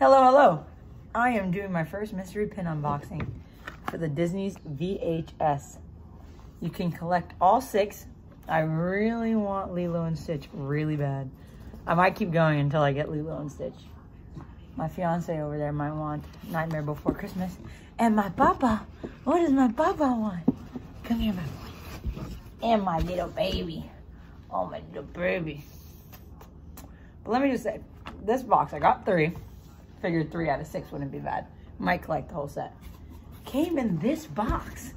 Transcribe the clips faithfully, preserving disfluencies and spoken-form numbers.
Hello, hello. I am doing my first mystery pin unboxing for the Disney's V H S. You can collect all six. I really want Lilo and Stitch really bad. I might keep going until I get Lilo and Stitch. My fiance over there might want Nightmare Before Christmas. And my papa, what does my papa want? Come here, my boy. And my little baby. Oh, my little baby. But let me just say, this box, I got three. Figured three out of six wouldn't be bad. Might collect the whole set. Came in this box.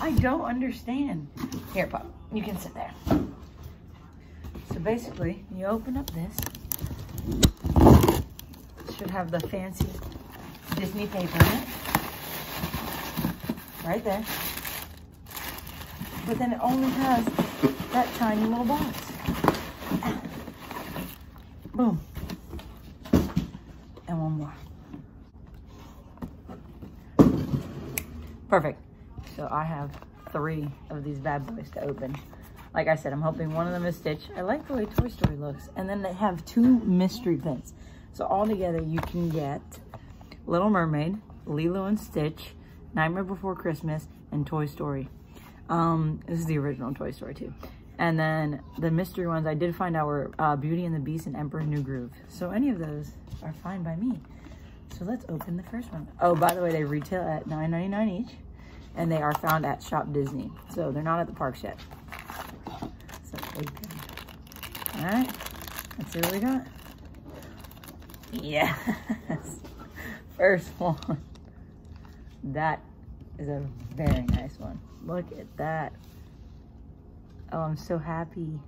I don't understand. Here, Pop, you can sit there. So basically, you open up this. It should have the fancy Disney paper in it. Right there. But then it only has that tiny little box. Boom. And one more. Perfect. So I have three of these bad boys to open. Like I said, I'm hoping one of them is Stitch. I like the way Toy Story looks. And then they have two mystery pins. So all together you can get Little Mermaid, Lilo and Stitch, Nightmare Before Christmas, and Toy Story. Um, this is the original Toy Story too. And then the mystery ones I did find out were uh, Beauty and the Beast and Emperor's New Groove. So any of those are fine by me. So let's open the first one. Oh, by the way, they retail at nine ninety-nine each. And they are found at Shop Disney. So they're not at the parks yet. So open. All right, let's see what we got. Yes, first one. That is a very nice one. Look at that. Oh, I'm so happy.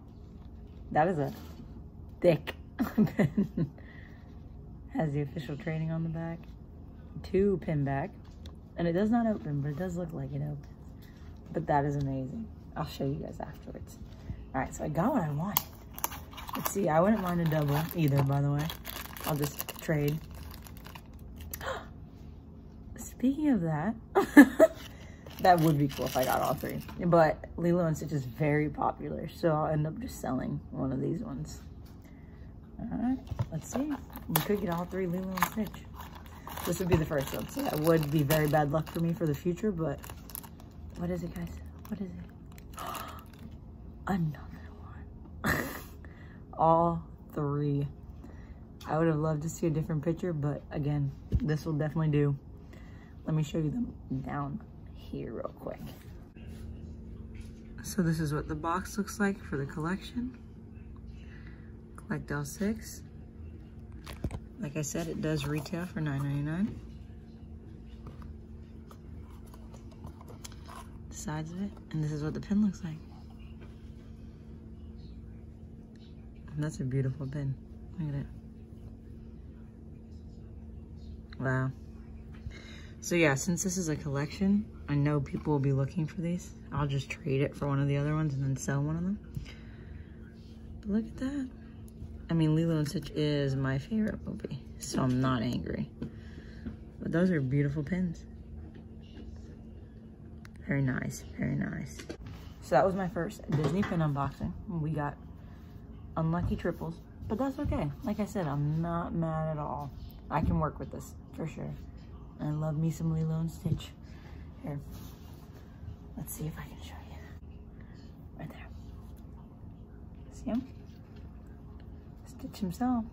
That is a thick pin. Has the official training on the back. Two pin back. And it does not open, but it does look like it opens. But that is amazing. I'll show you guys afterwards. All right, so I got what I wanted. Let's see, I wouldn't mind a double either, by the way. I'll just trade. Speaking of that, that would be cool if I got all three. But Lilo and Stitch is very popular, so I'll end up just selling one of these ones. All right, let's see. We could get all three Lilo and Stitch. This would be the first one, so that would be very bad luck for me for the future, but what is it, guys? What is it? Another one. All three. I would have loved to see a different picture, but again, this will definitely do. Let me show you them down here real quick. So this is what the box looks like for the collection. Collect all six. Like I said, it does retail for nine ninety-nine. The sides of it, and this is what the pin looks like. And that's a beautiful pin. Look at it. Wow. So yeah, since this is a collection, I know people will be looking for these. I'll just trade it for one of the other ones and then sell one of them. But look at that. I mean, Lilo and Stitch is my favorite movie, so I'm not angry. But those are beautiful pins. Very nice, very nice. So that was my first Disney pin unboxing. We got unlucky triples, but that's okay. Like I said, I'm not mad at all. I can work with this, for sure. I love me some Lilo and Stitch. Here, let's see if I can show you. Right there. See him? Stitch himself.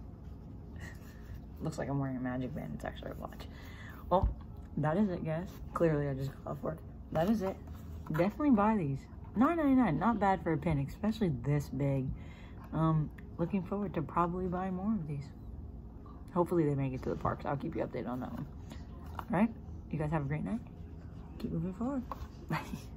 Looks like I'm wearing a magic band. It's actually a watch. Well, that is it, guys. Clearly, I just got off work. That is it. Definitely buy these. nine ninety-nine. Not bad for a pin, especially this big. Um, looking forward to probably buying more of these. Hopefully, they make it to the parks. I'll keep you updated on that one. All right. You guys have a great night. Keep moving forward. Bye.